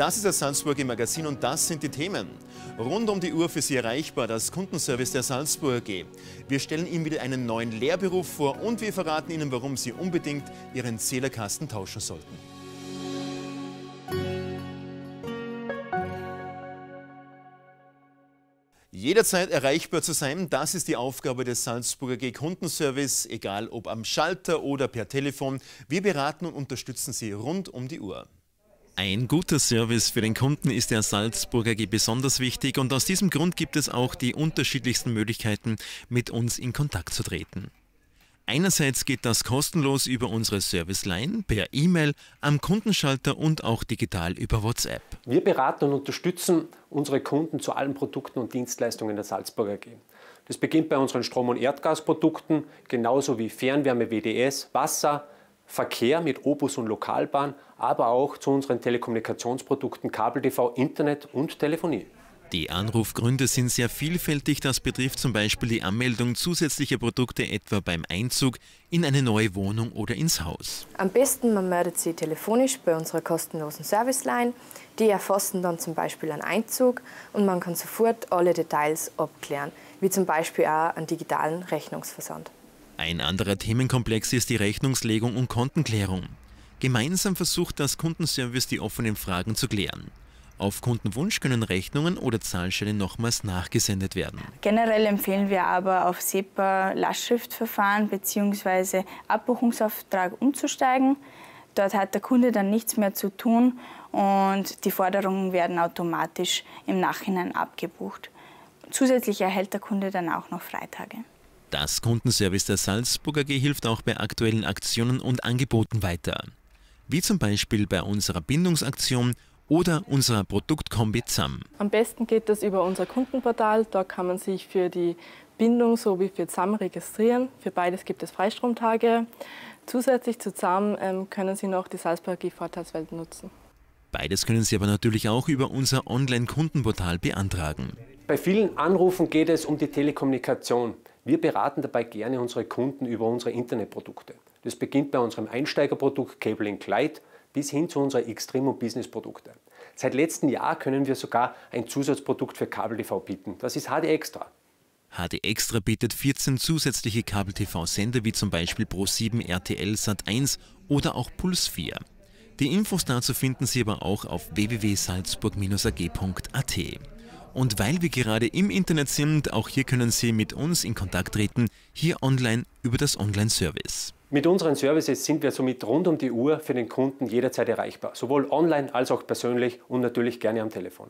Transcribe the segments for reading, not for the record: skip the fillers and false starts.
Das ist das Salzburger Magazin und das sind die Themen. Rund um die Uhr für Sie erreichbar, das Kundenservice der Salzburger AG. Wir stellen Ihnen wieder einen neuen Lehrberuf vor und wir verraten Ihnen, warum Sie unbedingt Ihren Zählerkasten tauschen sollten. Jederzeit erreichbar zu sein, das ist die Aufgabe des Salzburger AG Kundenservice, egal ob am Schalter oder per Telefon. Wir beraten und unterstützen Sie rund um die Uhr. Ein guter Service für den Kunden ist der Salzburger AG besonders wichtig und aus diesem Grund gibt es auch die unterschiedlichsten Möglichkeiten, mit uns in Kontakt zu treten. Einerseits geht das kostenlos über unsere Serviceline, per E-Mail, am Kundenschalter und auch digital über WhatsApp. Wir beraten und unterstützen unsere Kunden zu allen Produkten und Dienstleistungen der Salzburger AG. Das beginnt bei unseren Strom- und Erdgasprodukten, genauso wie Fernwärme, WDS, Wasser, Verkehr mit Obus und Lokalbahn, aber auch zu unseren Telekommunikationsprodukten Kabel-TV, Internet und Telefonie. Die Anrufgründe sind sehr vielfältig, das betrifft zum Beispiel die Anmeldung zusätzlicher Produkte, etwa beim Einzug in eine neue Wohnung oder ins Haus. Am besten man meldet sich telefonisch bei unserer kostenlosen Serviceline, die erfassen dann zum Beispiel einen Einzug und man kann sofort alle Details abklären, wie zum Beispiel auch einen digitalen Rechnungsversand. Ein anderer Themenkomplex ist die Rechnungslegung und Kontenklärung. Gemeinsam versucht das Kundenservice, die offenen Fragen zu klären. Auf Kundenwunsch können Rechnungen oder Zahlstellen nochmals nachgesendet werden. Generell empfehlen wir aber, auf SEPA Lastschriftverfahren bzw. Abbuchungsauftrag umzusteigen. Dort hat der Kunde dann nichts mehr zu tun und die Forderungen werden automatisch im Nachhinein abgebucht. Zusätzlich erhält der Kunde dann auch noch Freitage. Das Kundenservice der Salzburger AG hilft auch bei aktuellen Aktionen und Angeboten weiter. Wie zum Beispiel bei unserer Bindungsaktion oder unserer Produktkombi ZAM. Am besten geht das über unser Kundenportal. Da kann man sich für die Bindung sowie für ZAM registrieren. Für beides gibt es Freistromtage. Zusätzlich zu ZAM können Sie noch die Salzburger AG Vorteilswelt nutzen. Beides können Sie aber natürlich auch über unser Online-Kundenportal beantragen. Bei vielen Anrufen geht es um die Telekommunikation. Wir beraten dabei gerne unsere Kunden über unsere Internetprodukte. Das beginnt bei unserem Einsteigerprodukt Cable & Clyde bis hin zu unseren Extreme- und Business-Produkte. Seit letztem Jahr können wir sogar ein Zusatzprodukt für Kabel-TV bieten. Das ist HD Extra. HD Extra bietet 14 zusätzliche Kabel-TV-Sender wie zum Beispiel Pro7, RTL, Sat1 oder auch Puls 4. Die Infos dazu finden Sie aber auch auf www.salzburg-ag.at. Und weil wir gerade im Internet sind, auch hier können Sie mit uns in Kontakt treten, hier online über das Online-Service. Mit unseren Services sind wir somit rund um die Uhr für den Kunden jederzeit erreichbar, sowohl online als auch persönlich und natürlich gerne am Telefon.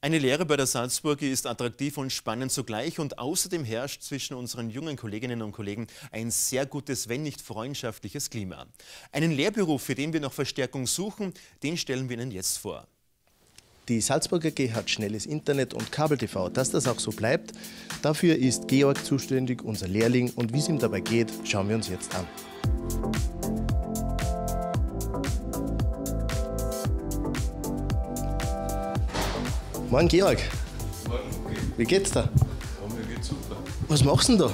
Eine Lehre bei der Salzburger ist attraktiv und spannend zugleich und außerdem herrscht zwischen unseren jungen Kolleginnen und Kollegen ein sehr gutes, wenn nicht freundschaftliches Klima. Einen Lehrberuf, für den wir noch Verstärkung suchen, den stellen wir Ihnen jetzt vor. Die Salzburger AG hat schnelles Internet und Kabel-TV, dass das auch so bleibt. Dafür ist Georg zuständig, unser Lehrling, und wie es ihm dabei geht, schauen wir uns jetzt an. Moin Georg. Moin. Wie geht's da? Ja, mir geht's super. Was machst du denn da?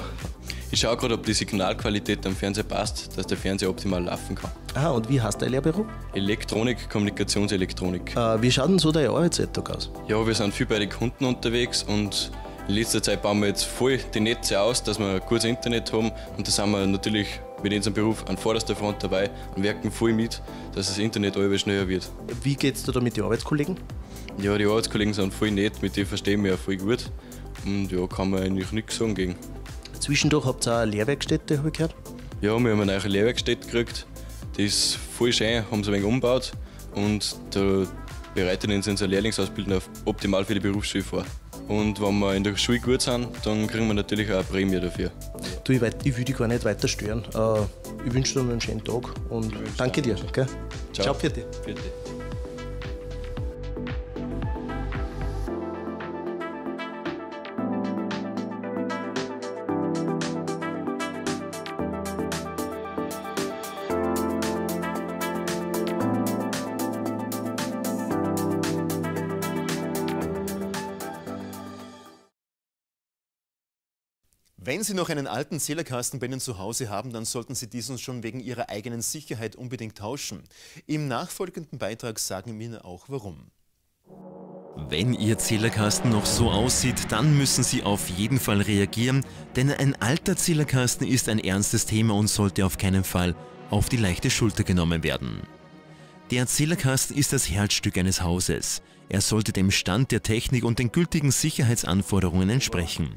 Ich schaue gerade, ob die Signalqualität am Fernseher passt, dass der Fernseher optimal laufen kann. Ah, und wie heißt dein Lehrberuf? Elektronik, Kommunikationselektronik. Wie schaut denn so dein Arbeitsalltag aus? Ja, wir sind viel bei den Kunden unterwegs und in letzter Zeit bauen wir jetzt voll die Netze aus, dass wir gutes Internet haben. Und da sind wir natürlich mit unserem Beruf an vorderster Front dabei und wirken voll mit, dass das Internet allweil schneller wird. Wie geht's dir da mit den Arbeitskollegen? Ja, die Arbeitskollegen sind voll nett, mit denen verstehen wir ja voll gut. Und ja, kann man eigentlich nichts sagen gegen. Zwischendurch habt ihr auch eine Lehrwerkstätte, habe ich gehört? Ja, wir haben eine neue Lehrwerkstätte gekriegt. Die ist voll schön, haben sie ein wenig umgebaut. Und da bereitet uns unser Lehrlingsausbildner optimal für die Berufsschule vor. Und wenn wir in der Schule gut sind, dann kriegen wir natürlich auch eine Prämie dafür. Du, ich will dich gar nicht weiter stören. Ich wünsche dir noch einen schönen Tag und danke dir. Gell? Ciao. Ciao für dich. Wenn Sie noch einen alten Zählerkasten bei Ihnen zu Hause haben, dann sollten Sie diesen schon wegen Ihrer eigenen Sicherheit unbedingt tauschen. Im nachfolgenden Beitrag sagen wir Ihnen auch warum. Wenn Ihr Zählerkasten noch so aussieht, dann müssen Sie auf jeden Fall reagieren, denn ein alter Zählerkasten ist ein ernstes Thema und sollte auf keinen Fall auf die leichte Schulter genommen werden. Der Zählerkasten ist das Herzstück eines Hauses. Er sollte dem Stand der Technik und den gültigen Sicherheitsanforderungen entsprechen.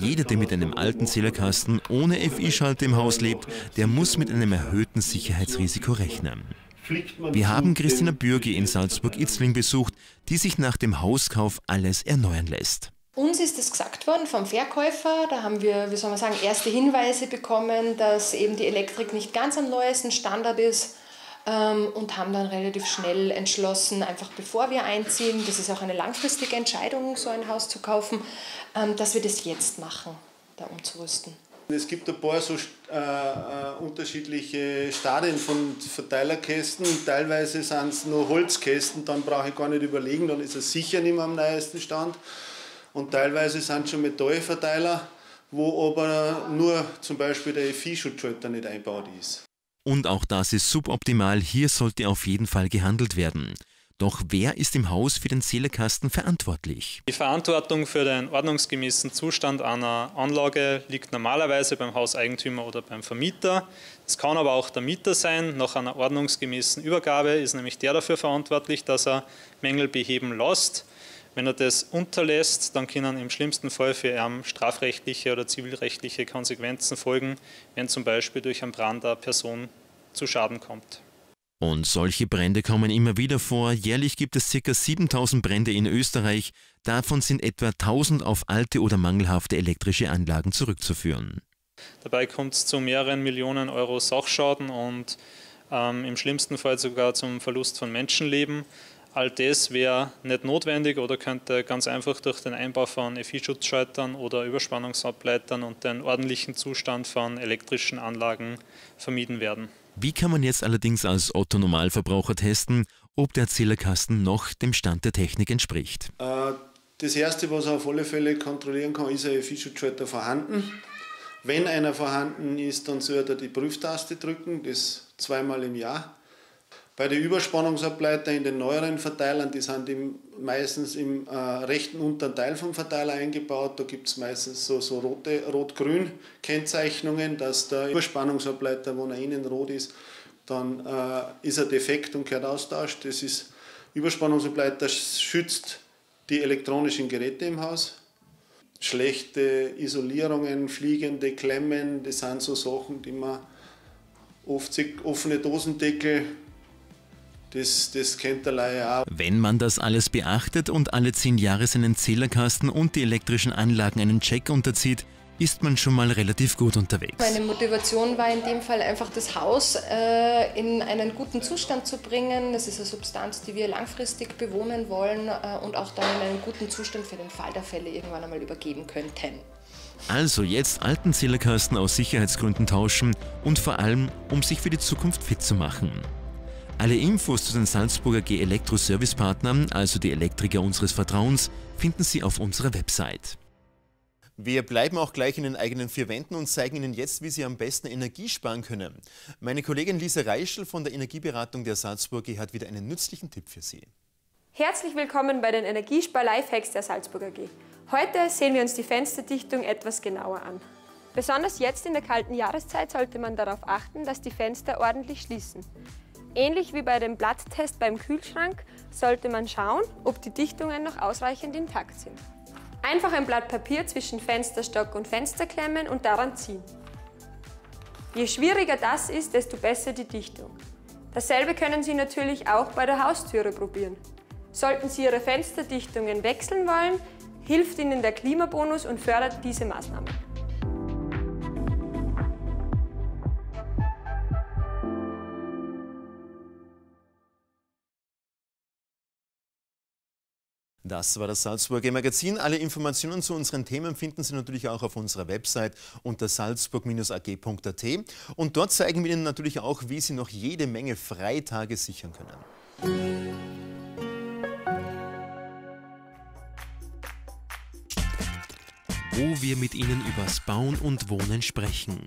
Jeder, der mit einem alten Zählerkasten ohne FI-Schalter im Haus lebt, der muss mit einem erhöhten Sicherheitsrisiko rechnen. Wir haben Christina Bürgi in Salzburg-Itzling besucht, die sich nach dem Hauskauf alles erneuern lässt. Uns ist das gesagt worden vom Verkäufer, da haben wir, wie soll man sagen, erste Hinweise bekommen, dass eben die Elektrik nicht ganz am neuesten Standard ist. Und haben dann relativ schnell entschlossen, einfach bevor wir einziehen, das ist auch eine langfristige Entscheidung, so ein Haus zu kaufen, dass wir das jetzt machen, da umzurüsten. Es gibt ein paar so unterschiedliche Stadien von Verteilerkästen, teilweise sind es nur Holzkästen, dann brauche ich gar nicht überlegen, dann ist es sicher nicht mehr am neuesten Stand. Und teilweise sind schon Metallverteiler, wo aber nur zum Beispiel der FI-Schutzschalter nicht eingebaut ist. Und auch das ist suboptimal, hier sollte auf jeden Fall gehandelt werden. Doch wer ist im Haus für den Zählerkasten verantwortlich? Die Verantwortung für den ordnungsgemäßen Zustand einer Anlage liegt normalerweise beim Hauseigentümer oder beim Vermieter. Es kann aber auch der Mieter sein. Nach einer ordnungsgemäßen Übergabe ist nämlich der dafür verantwortlich, dass er Mängel beheben lässt. Wenn er das unterlässt, dann können im schlimmsten Fall für ihn strafrechtliche oder zivilrechtliche Konsequenzen folgen, wenn zum Beispiel durch einen Brand eine Person zu Schaden kommt. Und solche Brände kommen immer wieder vor. Jährlich gibt es ca. 7000 Brände in Österreich. Davon sind etwa 1000 auf alte oder mangelhafte elektrische Anlagen zurückzuführen. Dabei kommt es zu mehreren Millionen Euro Sachschaden und im schlimmsten Fall sogar zum Verlust von Menschenleben. All das wäre nicht notwendig oder könnte ganz einfach durch den Einbau von FI-Schutzschaltern oder Überspannungsableitern und den ordentlichen Zustand von elektrischen Anlagen vermieden werden. Wie kann man jetzt allerdings als Otto-Normalverbraucher testen, ob der Zählerkasten noch dem Stand der Technik entspricht? Das Erste, was er auf alle Fälle kontrollieren kann, ist ein FI-Schutzschalter vorhanden. Wenn einer vorhanden ist, dann sollte er die Prüftaste drücken, das zweimal im Jahr. Bei den Überspannungsableitern in den neueren Verteilern, die sind meistens im rechten unteren Teil vom Verteiler eingebaut. Da gibt es meistens so rote, rot-grün Kennzeichnungen, dass der Überspannungsableiter, wenn er innen rot ist, dann ist er defekt und gehört austauscht. Das ist Überspannungsableiter schützt die elektronischen Geräte im Haus. Schlechte Isolierungen, fliegende Klemmen, das sind so Sachen, die man oft sieht, offene Dosendeckel. Das kennt der Laie auch. Wenn man das alles beachtet und alle 10 Jahre seinen Zählerkasten und die elektrischen Anlagen einen Check unterzieht, ist man schon mal relativ gut unterwegs. Meine Motivation war in dem Fall einfach, das Haus in einen guten Zustand zu bringen. Das ist eine Substanz, die wir langfristig bewohnen wollen und auch dann in einen guten Zustand für den Fall der Fälle irgendwann einmal übergeben könnten. Also jetzt alten Zählerkasten aus Sicherheitsgründen tauschen und vor allem, um sich für die Zukunft fit zu machen. Alle Infos zu den Salzburger AG Elektro-Service-Partnern, also die Elektriker unseres Vertrauens, finden Sie auf unserer Website. Wir bleiben auch gleich in den eigenen 4 Wänden und zeigen Ihnen jetzt, wie Sie am besten Energie sparen können. Meine Kollegin Lisa Reischl von der Energieberatung der Salzburger AG hat wieder einen nützlichen Tipp für Sie. Herzlich willkommen bei den Energiespar-Lifehacks der Salzburger AG. Heute sehen wir uns die Fensterdichtung etwas genauer an. Besonders jetzt in der kalten Jahreszeit sollte man darauf achten, dass die Fenster ordentlich schließen. Ähnlich wie bei dem Blatttest beim Kühlschrank sollte man schauen, ob die Dichtungen noch ausreichend intakt sind. Einfach ein Blatt Papier zwischen Fensterstock und Fenster klemmen und daran ziehen. Je schwieriger das ist, desto besser die Dichtung. Dasselbe können Sie natürlich auch bei der Haustüre probieren. Sollten Sie Ihre Fensterdichtungen wechseln wollen, hilft Ihnen der Klimabonus und fördert diese Maßnahme. Das war das Salzburger Magazin. Alle Informationen zu unseren Themen finden Sie natürlich auch auf unserer Website unter salzburg-ag.at. Und dort zeigen wir Ihnen natürlich auch, wie Sie noch jede Menge Freitage sichern können. Wo wir mit Ihnen übers Bauen und Wohnen sprechen.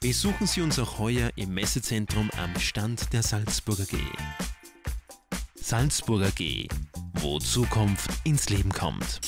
Besuchen Sie uns auch heuer im Messezentrum am Stand der Salzburg AG. Salzburg AG, wo Zukunft ins Leben kommt.